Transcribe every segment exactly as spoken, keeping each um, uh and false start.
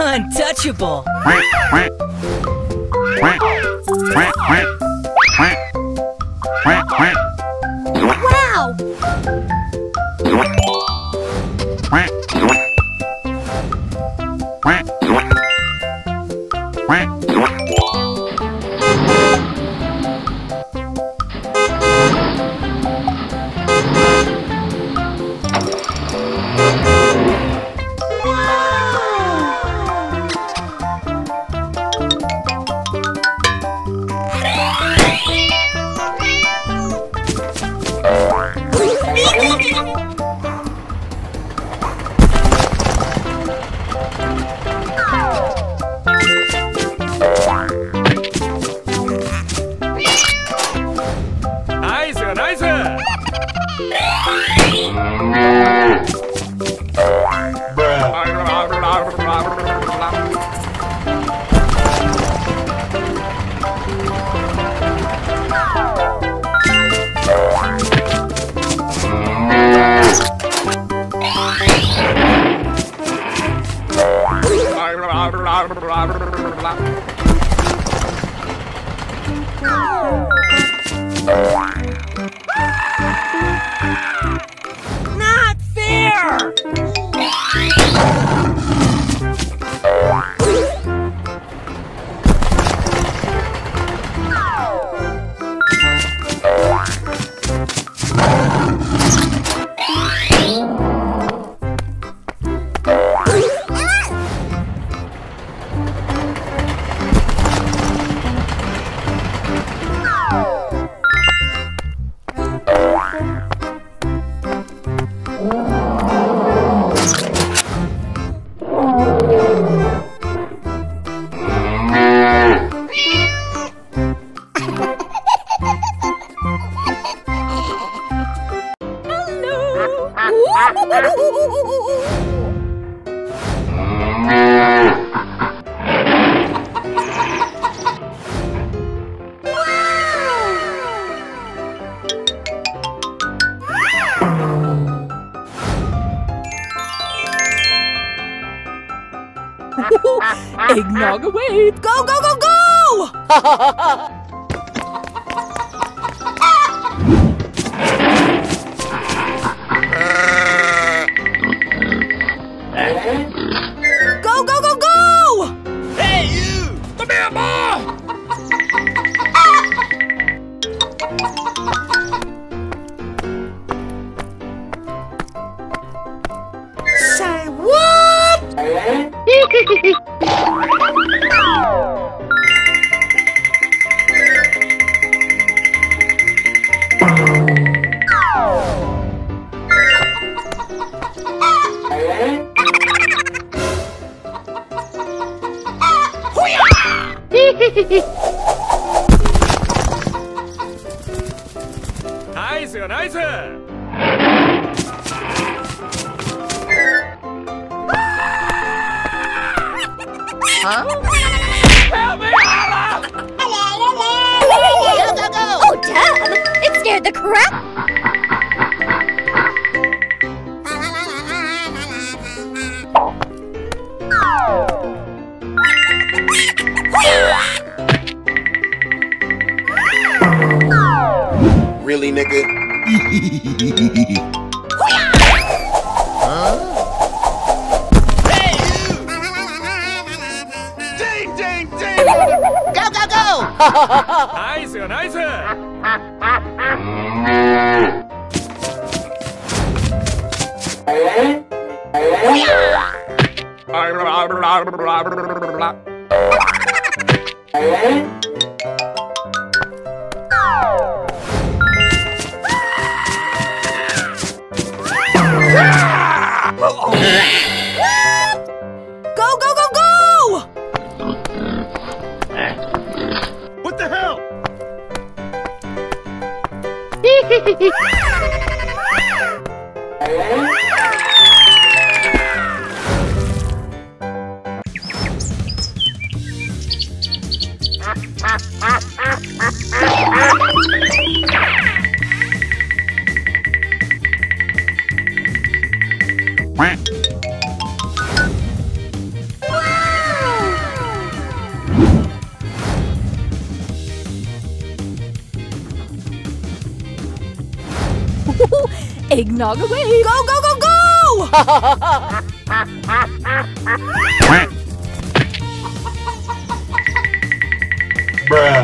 Untouchable. Wow. Eggnog away! Go, go, go, go! Eggnog away! Go, go, go, go! Bruh.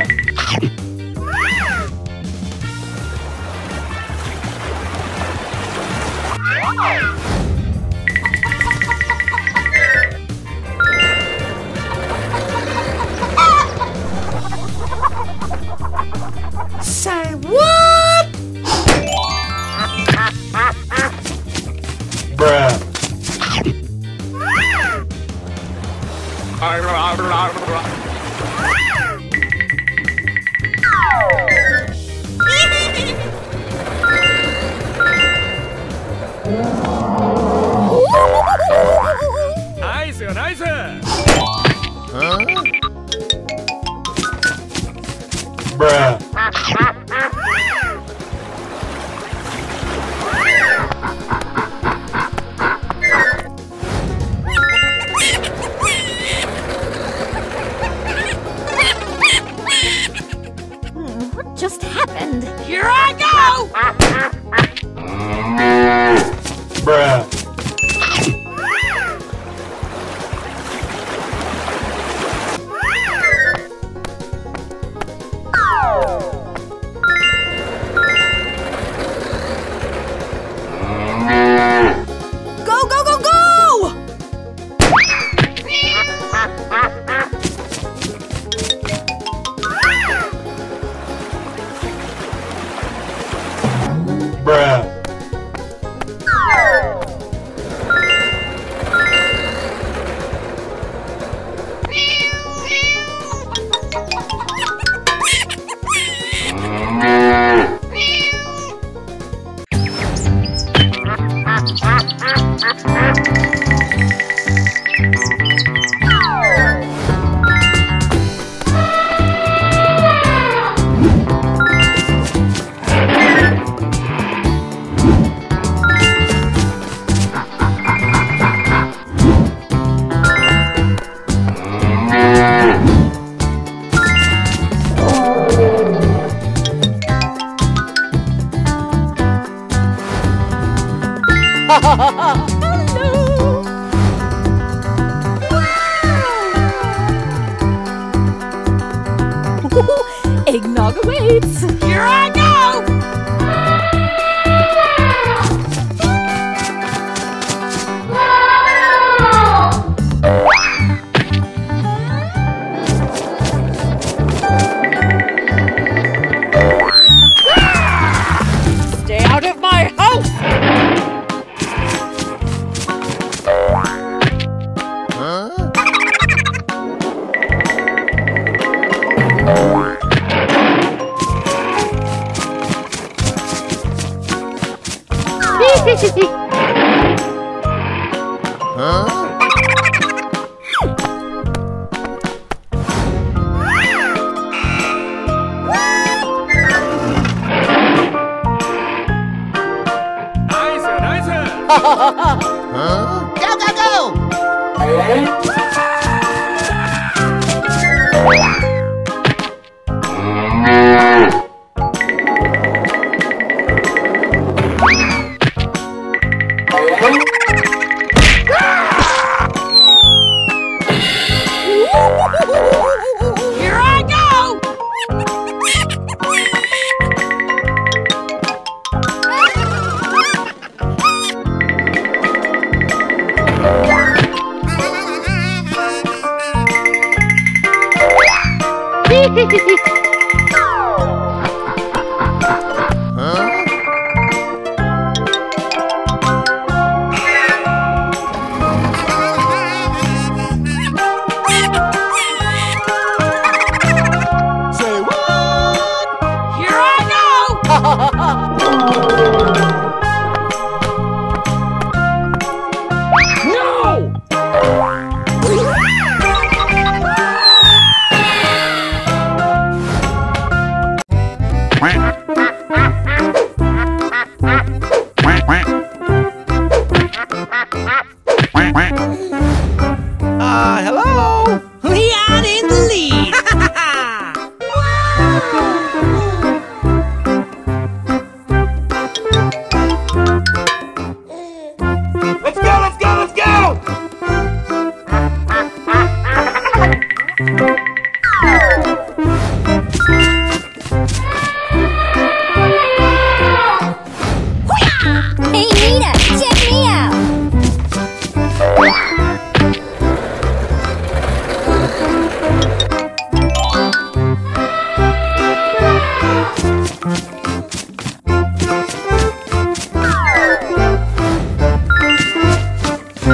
Hey,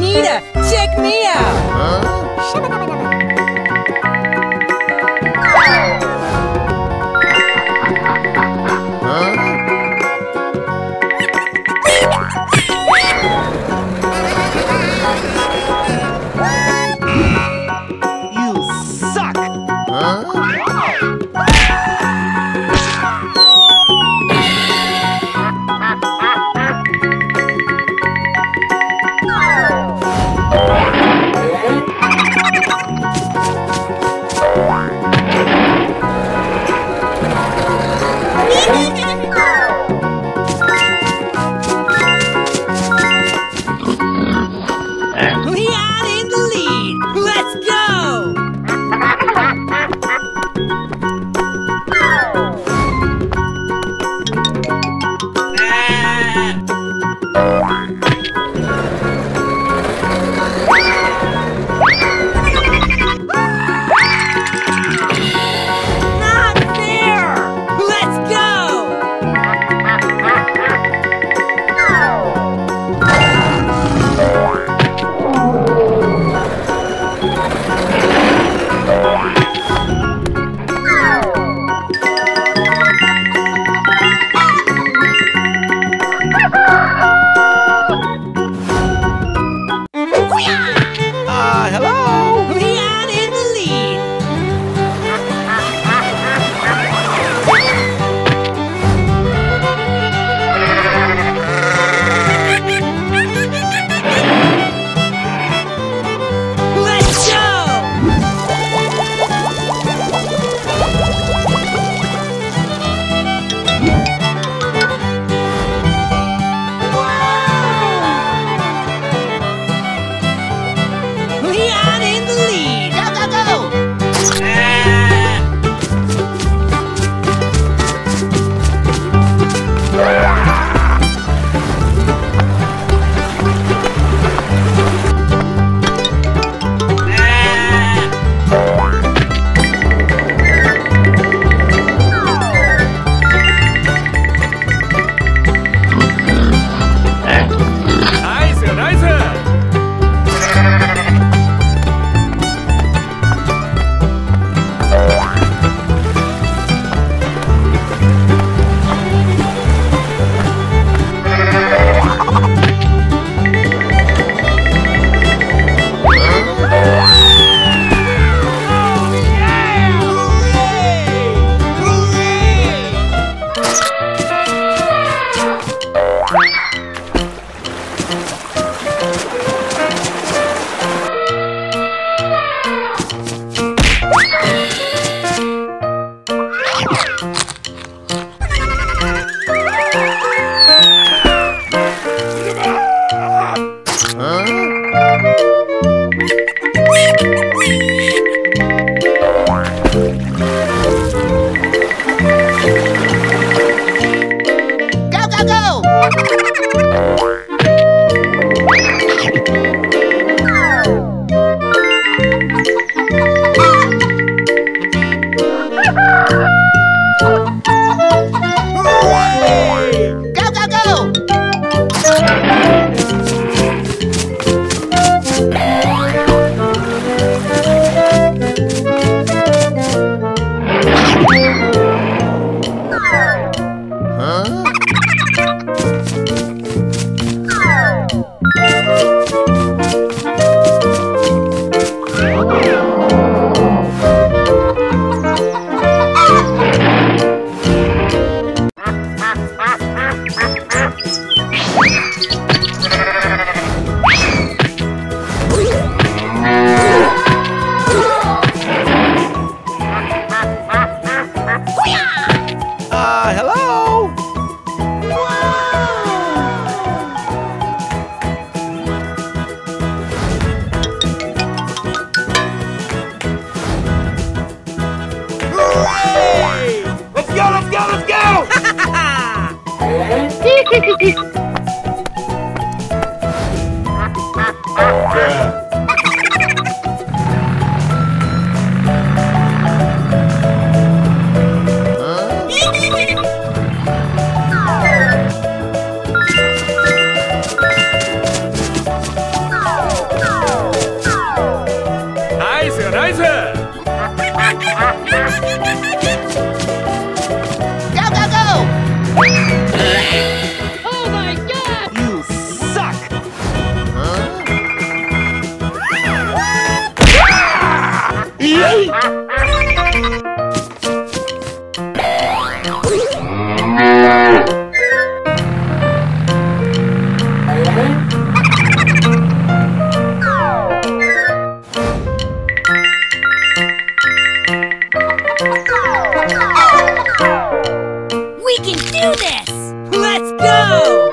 Nita, check me out! do this! Let's go!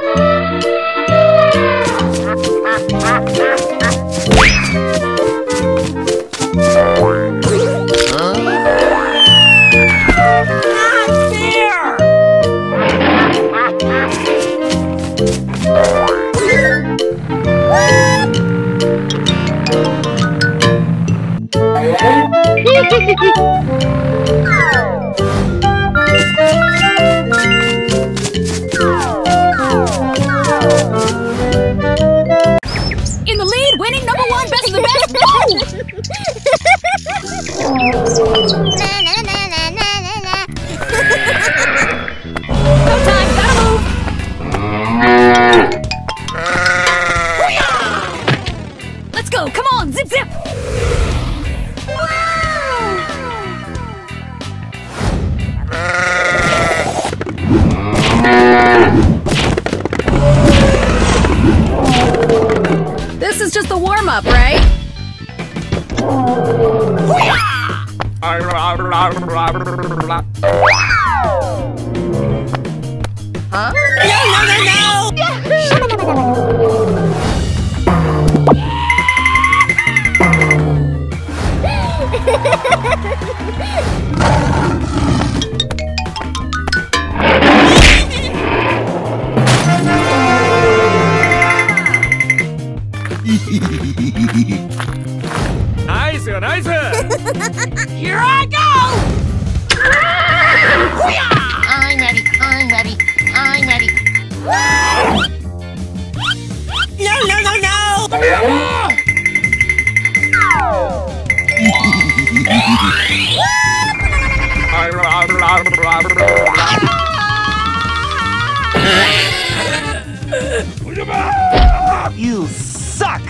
You suck!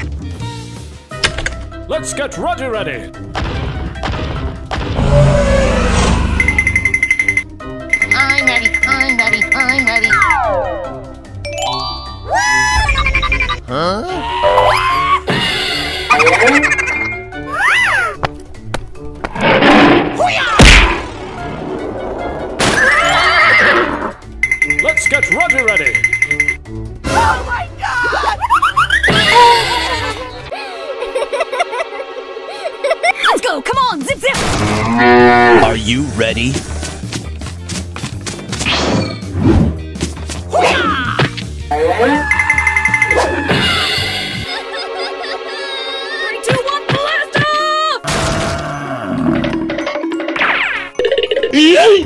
Let's get Roger ready! I'm ready, I'm ready, I'm ready. Huh? Let's get Roger ready! Oh my god! Let's go! Come on! Zip zip! Are you ready? three, two, one, blast off! Yay!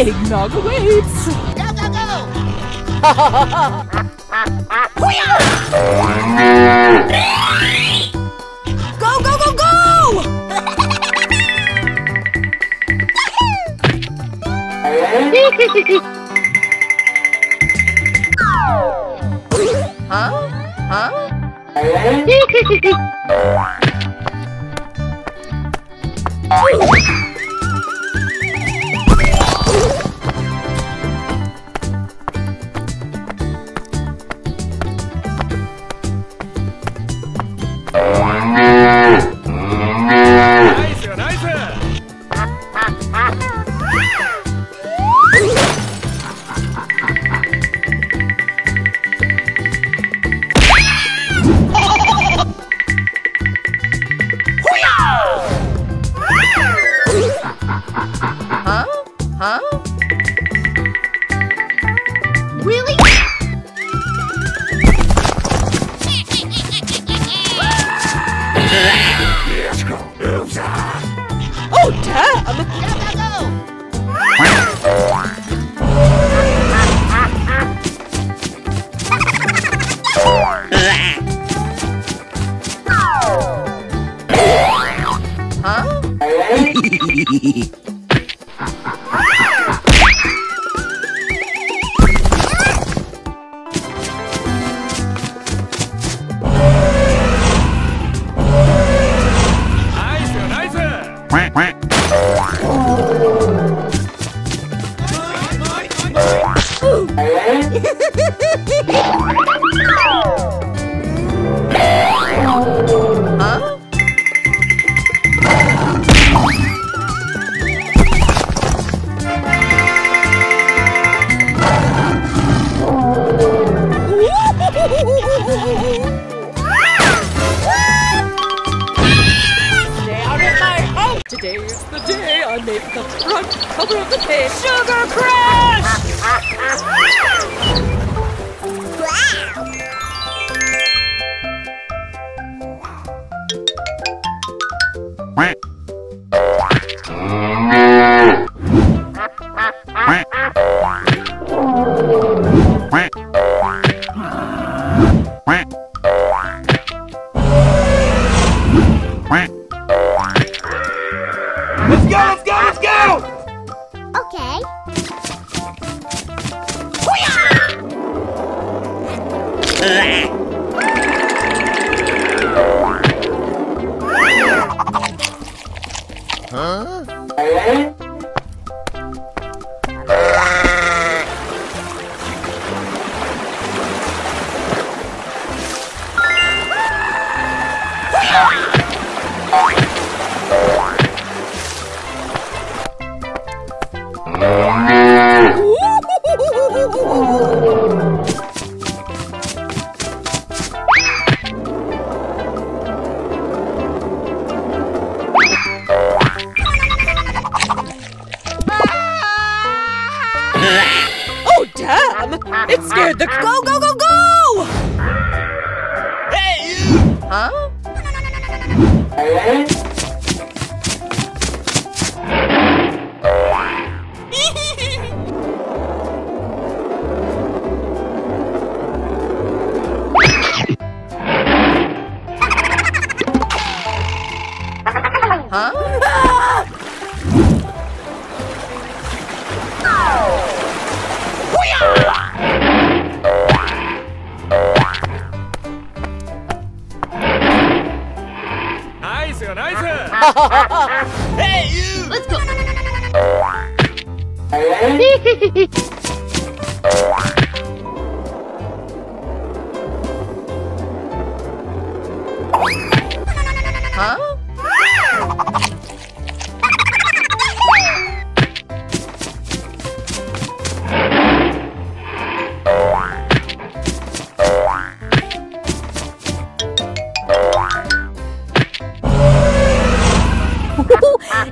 Eggnog waits! Go, go, go! Ha ha ha ha! Go, go, go, go! Huh? Huh?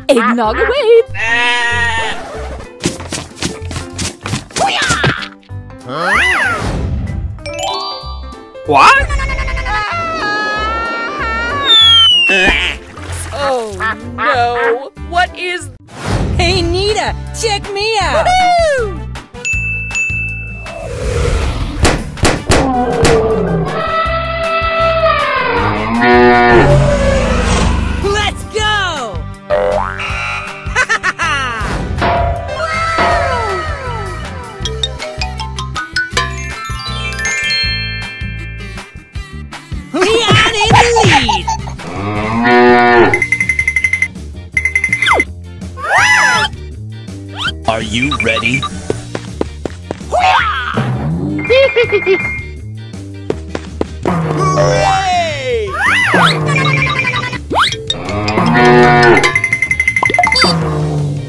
Eggnog away! Huh? What? Oh no! What is... Hey Nita! Check me out! Woohoo! You ready?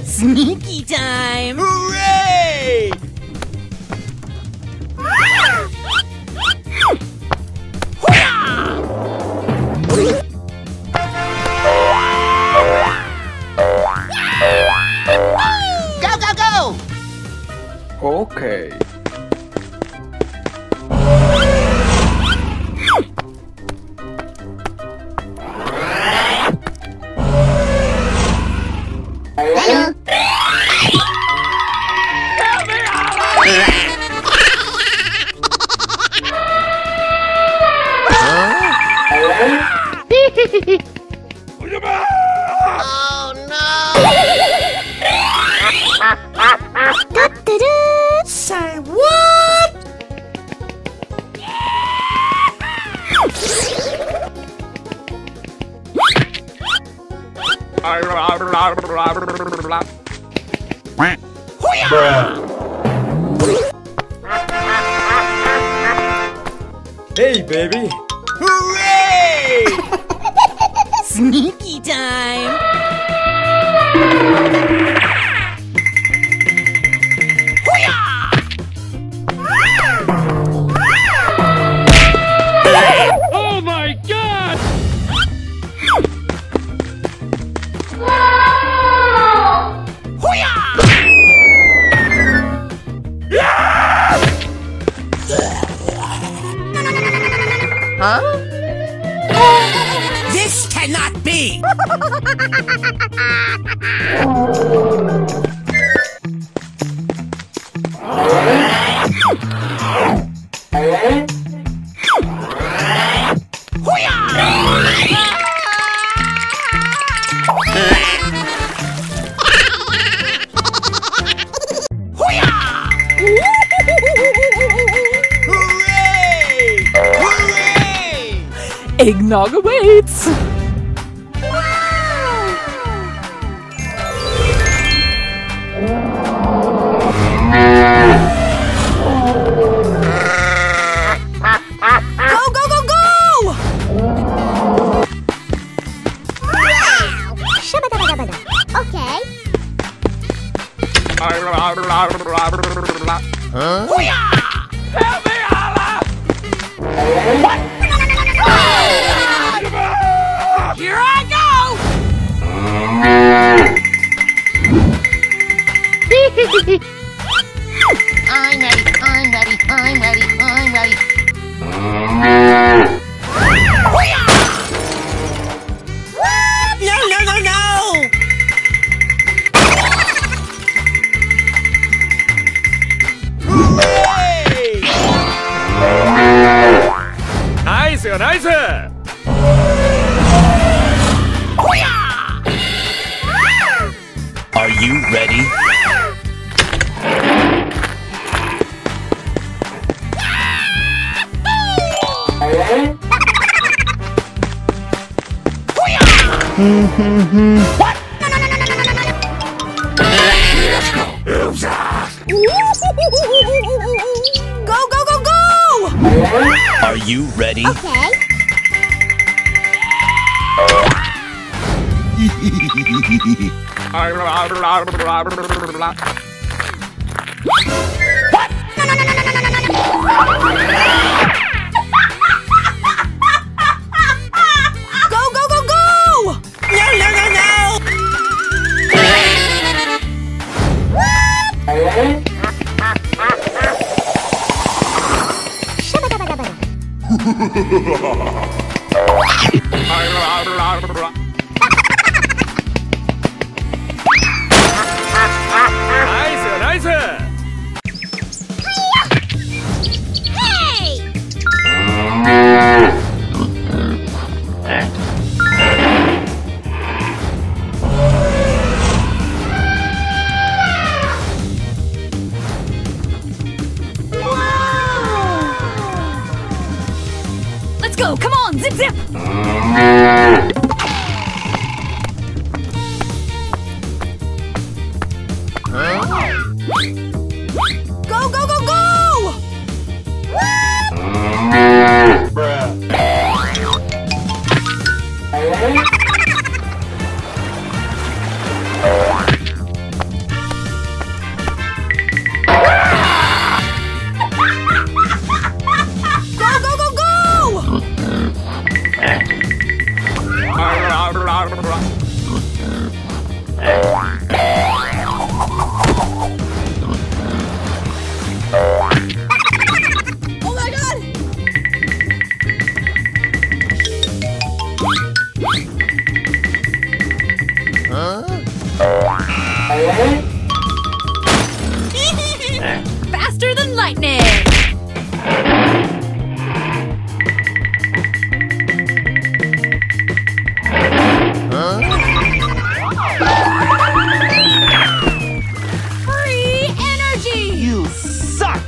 Sneaky time! Hooray! Okay. Blah, blah, blah, blah, blah, blah. baby! Hooray! Sneaky time! Oh my God! Huh? This cannot be! Eggnog awaits! Go, go, go, go! Okay. Huh? Help me, Allah! What? Here I go! I'm ready, I'm ready, I'm ready, I'm ready. No, no, no, no! Nice, nice! Are you ready? What? Go, go, go, go! Are you ready? Okay. What? Go, go, go, go! No, no, no, no! What? Go, come on, zip zip! Huh? Go, go, go, go! Faster than lightning! Huh? Free energy! You suck!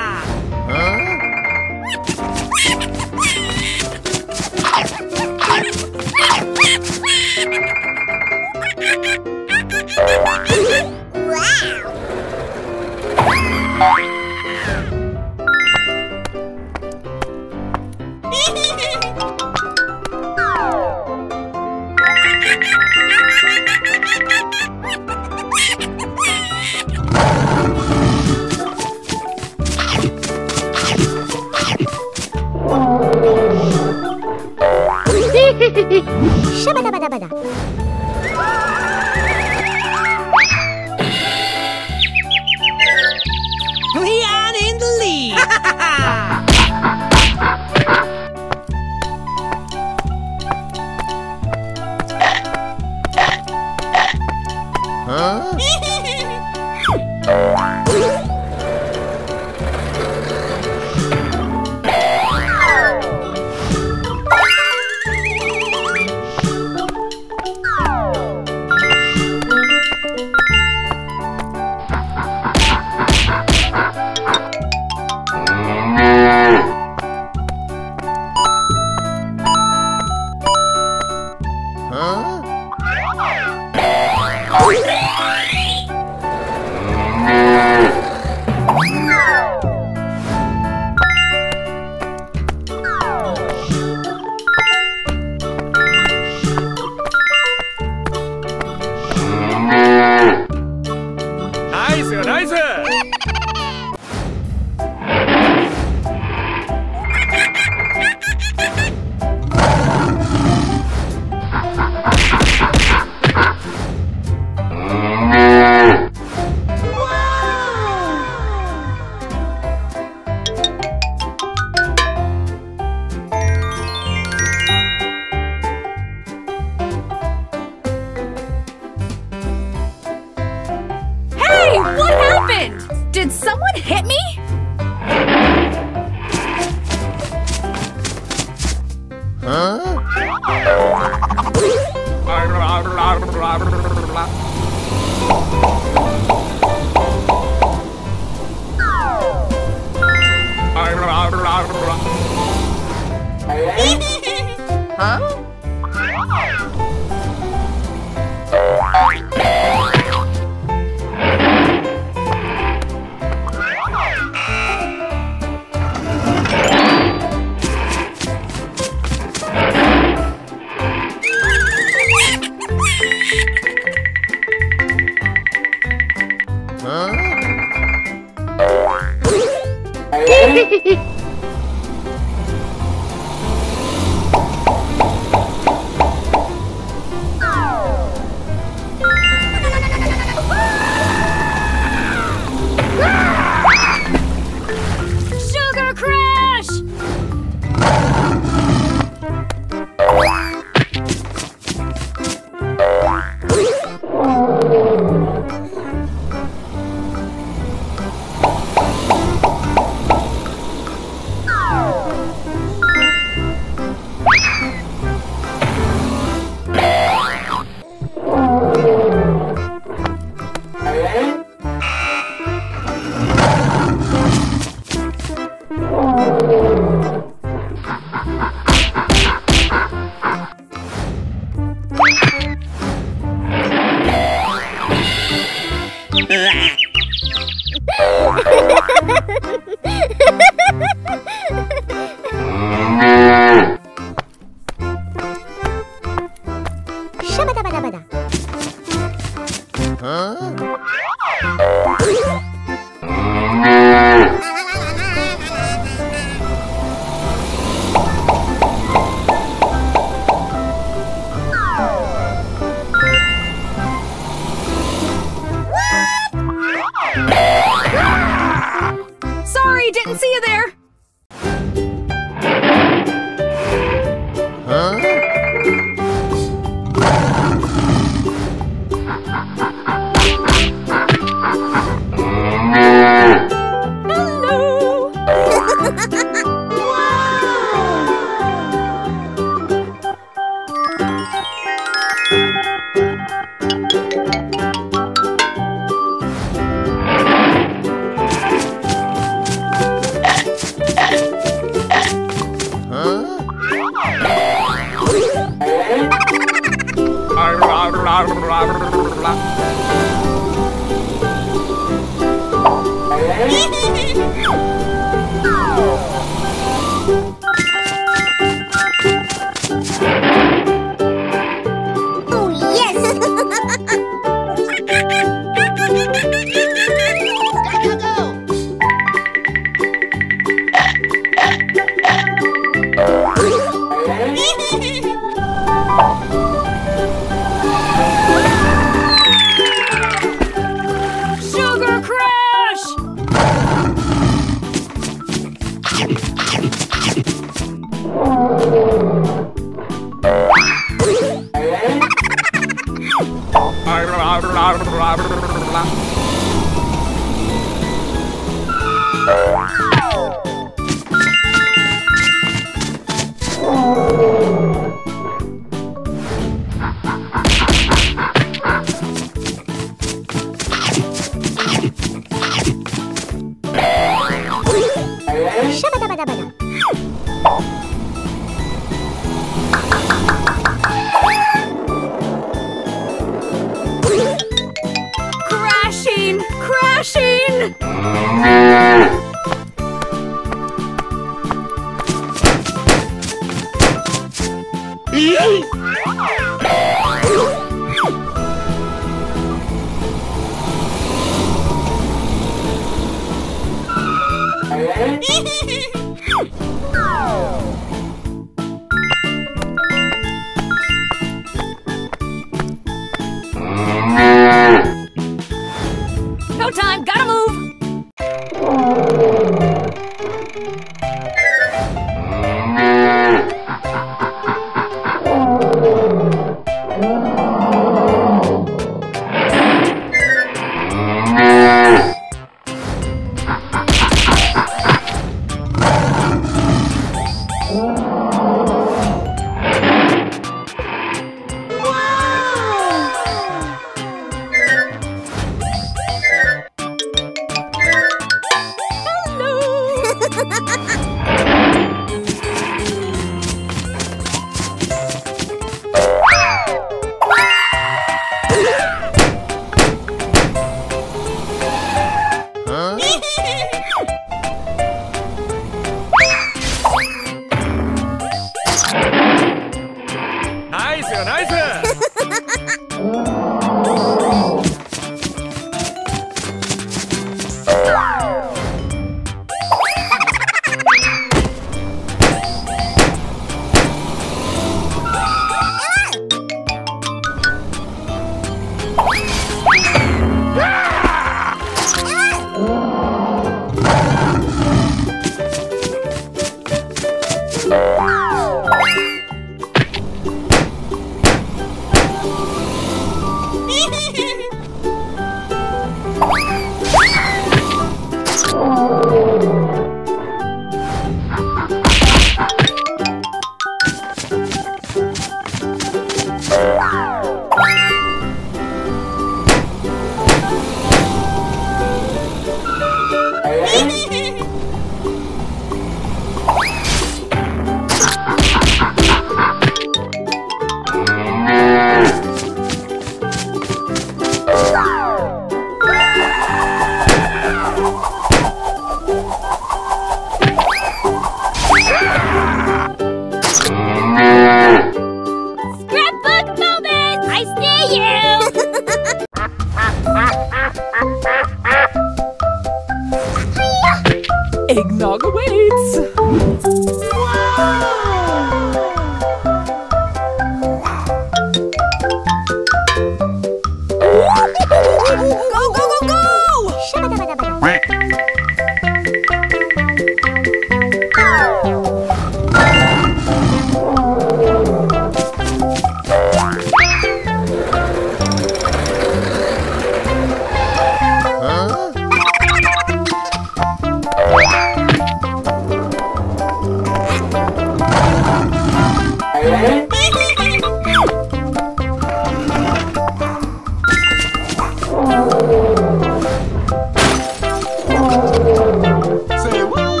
Say what?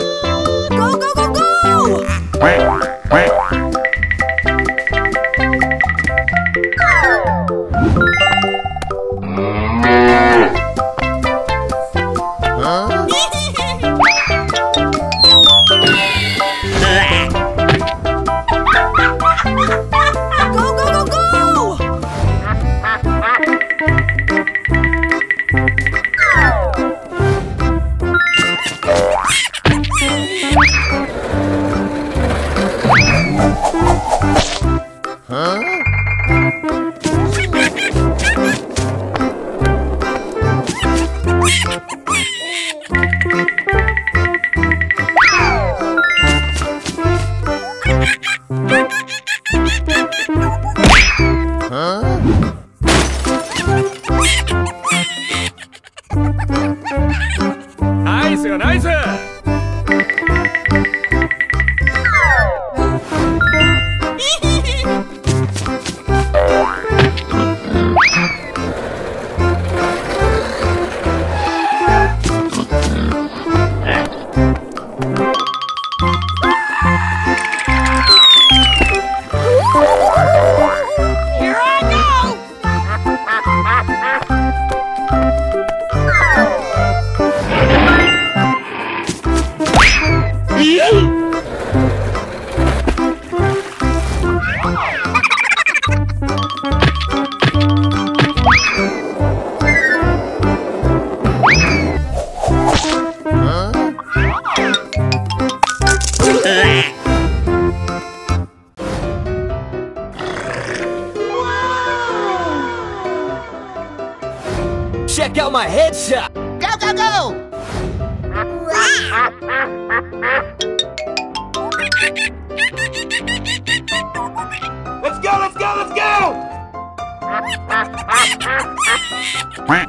Go, go, go, go! check out my headshot! Go, go, go! Let's go, let's go, let's go! Huh?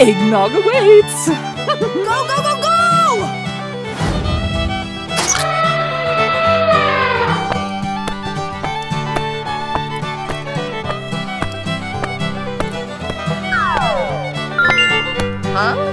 Eggnog awaits! Go, go, go, go! Huh?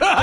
Ha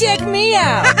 Check me out!